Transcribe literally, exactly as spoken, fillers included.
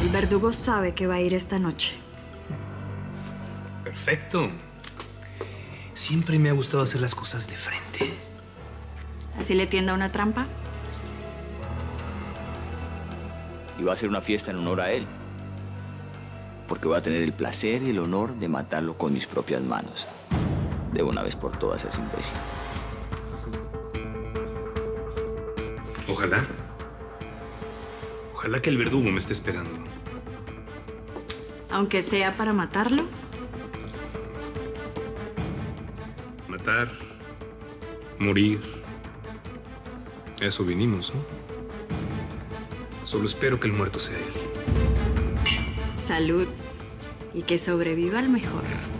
El verdugo sabe que va a ir esta noche. Perfecto. Siempre me ha gustado hacer las cosas de frente. ¿Así le tienda una trampa? Y va a hacer una fiesta en honor a él. Porque voy a tener el placer y el honor de matarlo con mis propias manos. De una vez por todas, ese imbécil. Ojalá. Ojalá que el verdugo me esté esperando. Aunque sea para matarlo. Matar, morir. A eso vinimos, ¿no? Solo espero que el muerto sea él. Salud. Y que sobreviva el mejor.